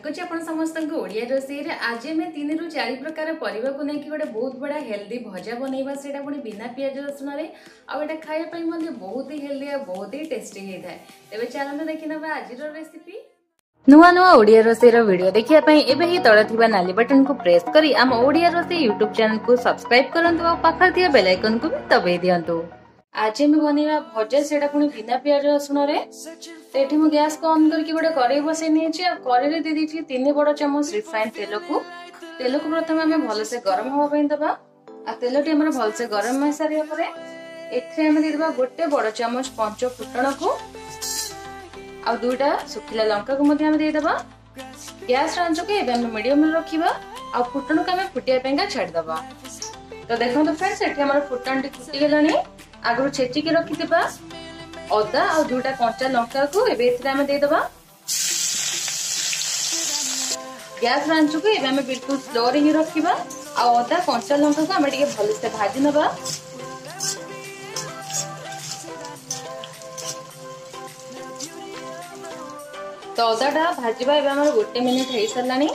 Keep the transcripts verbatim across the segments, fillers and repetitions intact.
स्वागत करछि आपण समस्तक ओडिया रोसई रे। आज आम तीन रु चार प्रकार परिवा को लेकिन गोटे बहुत बड़ा हेल्दी भजा बनवा से बिना पियाज रसुण में आटा खायापी बहुत ही हेल्दी आ बहुत ही टेस्टी होता है। तेज चलो देखने आज रेसिपी नुआ नुआ ओडिया रोसई रो वीडियो देखिया पई एबे ही तळे थिबा नाली बटन को प्रेस करी आम ओडिया रोसई यूट्यूब चैनल को सब्सक्राइब करंतु आ पाखर थिया बेल आइकन को भी दबाई दियंतु। आज आम बनवा भजा से बिना पियाज रसुण में गैस को ऑन करके गोटे कड़े बसई नहीं कड़े दे दी तीन बड़ चमच रिफाइंड तेल को तेल को प्रथम आम भलसे गरम हाँपी दबा आ तेल टी भलसे गरम हो सारापर एमें गोटे बड़ चमच पंच फुटण को आ दुईटा सुखिला लंका को देदबा। गैस आंच को मीडियम रखा आ फुटण को आम फुटापा छाड़ीदबा। तो देखो फ्रेंड्स ये फुटण टी फुटीगलानी आगु छेचिक रखी अदा और दुटा कंचा लंका को देदबा। गैस आंच को बिल्कुल स्लो रे ही रखा आदा कंचा लंका को भलसे भाजी नवा। तो अदा टा भाजवा गोटे मिनिट हो साराणी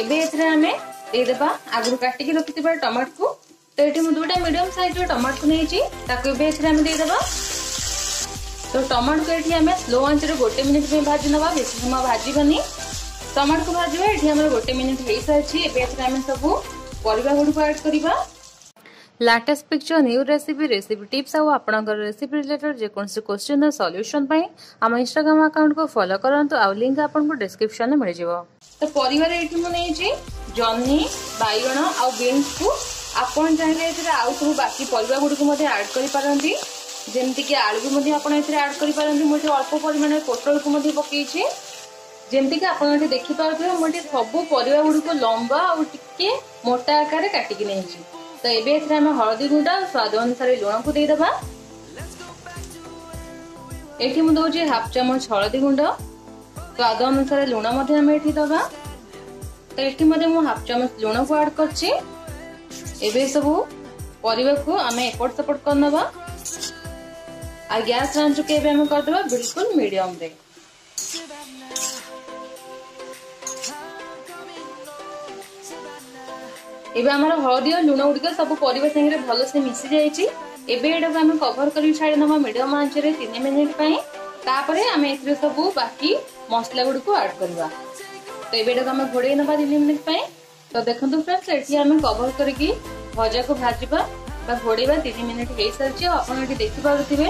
एमें देदबा आगु काटिक रखी टमाटो को। तो ये दुटा मीडियम साइज टमाटो को नहीं देदबा। तो टमाटो को ये स्लो आंच गोटे मिनिट भाजी ना बेस समय भाजवानी टमाटो को भाजवा ये गोटे मिनिट हो सारी सब पर एड करवा। Latest picture new recipe recipe tips आउ आपन रेसिपी रिलेटेड जेकोसी क्वेश्चन और सॉल्यूशन पई हम इंस्टाग्राम अकाउंट को फॉलो करंतु आउ लिंक आपन को डिस्क्रिप्शन में मिल जइबो। तो परिवार एठी म नै छी जन्नी बैगण आउ बीन्स को आपन चाहिले एथरा आउ सब बाकी परिवार गुड को ऐड करि पारंती जेमति कि आलू को आपन एथरा ऐड करि पारंती। म जे अल्प परिमाण पोटल को पकई छी जेमति कि आपन एथि देखि पारबे। म जे सब परिवार गुड को लंबा आउ टिके मोटा आकार काटि कि नै छी। तो ये हलदी गुंडा स्वाद अनुसार लुण को देदबा। ये मुझे हाफ चमच हलदी गुंड स्वाद अनुसार लुण दबा। तो ये मुझे हाफ चमच लुण को ऐड कर सब पर एपट सेपट करनवा। आ गैस आंच को करदबा बिल्कुल मीडियम रे। एबे आमर हलदी और लुण गुड़िक सब पर भलसे मिसी जाइए कभर कर छाड़ी ना मीडियम आंच रे तीन मिनिट आम ए सब बाकी मसला गुड़ को ऐड करवा। तो ये घोड़े ना तीन मिनिट। तो देखो फ्रेंड्स ये कभर करके भजा को भाजवा घोड़े तीन मिनिट हो सारी आपड़ी देखी पारे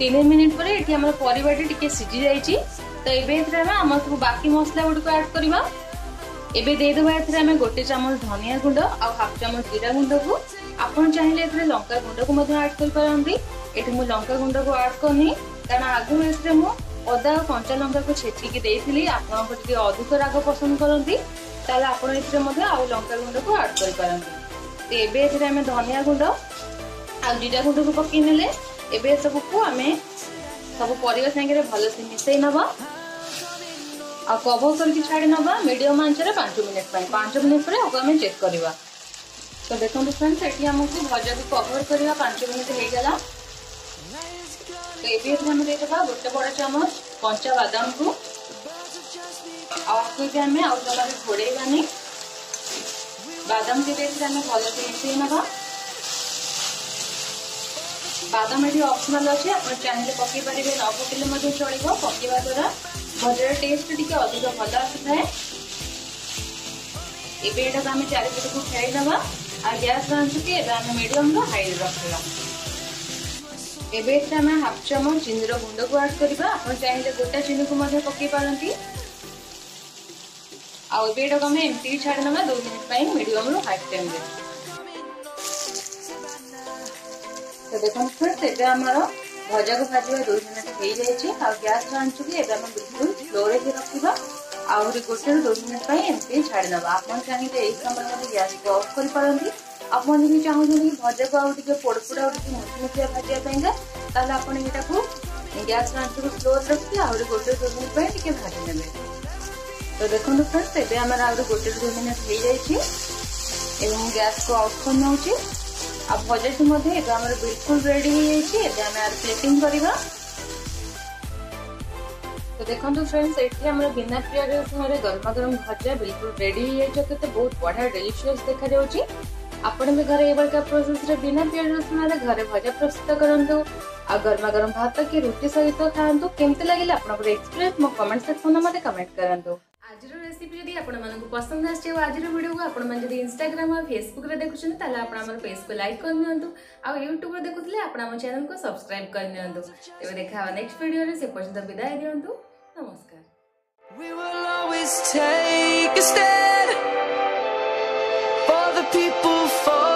तीन मिनिट पर ये पर सीझी जाइए। तो ये आम सब बाकी मसला गुड़ को ऐड करवा। एबे देदबा एमें गोटे चमच धनिया गुंड और हाफ चमच जीरा गुंड को आपन चाहिए ए लंका गुंड को ऐड कर लंका गुंड को ऐड करनी कारण आगु ए अदा और कंचा लंका को छेचिकी देती आपंटे अधिक राग पसंद करती आप लंका गुंड को ऐड करपारती। तो ये धनिया गुंड आ जीरा गुंड को पकई ने सबको आम सब पर भलसे मिसई नवा आ कभर करके छाड़ी नवा मीडियम आंच रे पांच मिनिट पांच मिनिट पर आगे चेक करवा। तो देखो फ्रेंड्स ये आमको भजा को कभर करवा पांच मिनिट हो गला। तो ये आम देदबा गोटे बड़ चमच कंचा बादाम को आम आगे घोड़ानी बादाम के आम भल से मिसई नवा। बादाम ये ऑप्शनल अच्छे आप चाहिए पकई पारे न पकड़े चलो पकवा द्वारा भजार टेस्ट टी अधिक भल आए। एटा को आम चारिपट को फेल दवा आ गैस आंच को मीडियम हाई रखा। एवं हाफ चमच चीनी गुंड को ऐड करवा आप चाहिए गोटा चीनी को पकई पारती आटा को एमती छाड़ी ना दो मिनिट मीडियम हाई फ्लेम। तो देखो फ्रेंड्स ये भजा को भाजवा दो मिनट हो जाए और गैस आंच को बिल्कुल स्लो रे रखा आहुरी गोटे दो मिनट एमती छाड़ीदा। आप चाहिए यही समय गैस को अफ कर पारती आपने भी चाहूँगी भजा को आगे पोड़पोड़ा मुठी मुठिया भाजापाई आपटा को गैस आंच को स्लो रखिए आहुरी गोटे दो मिनट भाजी ने। तो देखो फ्रेंड्स ये आगे गोटे दो मिनट हो जाए गैस को अफ कर नौ आ भजा टी बिल्कुल रेडी हो जाए प्लेटिंग करवा। तो देखो फ्रेंड्स ये बिना प्याज रसुण गरमा गरम भजा बिल्कुल रेडी हो जाते बहुत बढ़िया डेलीशियस देखा जाऊँगी। आपने भी घर ये प्रोसेस रे बिना प्याज रसुण घरे भजा प्रस्तुत करूँ आ गरमा गरम भात कि रुटी सहित खातु केमती लगे आप एक्सपीरियंस मो कमेंट सेक्शन में कमेंट करूँ। आज रेसिपी जब आपको पसंद आज वीडियो को आज इंस्टाग्राम और फेसबुक रे देखुछन ताले आपन पेज को लाइक कर नियंतु आ यूट्यूब रे देखुथले आपन चैनल को सब्सक्राइब कर नियंतु। तबे देखा नेक्स्ट वीडियो रे से पर्यंत विदाई दियंतु। नमस्कार। We will always take a stand for the people for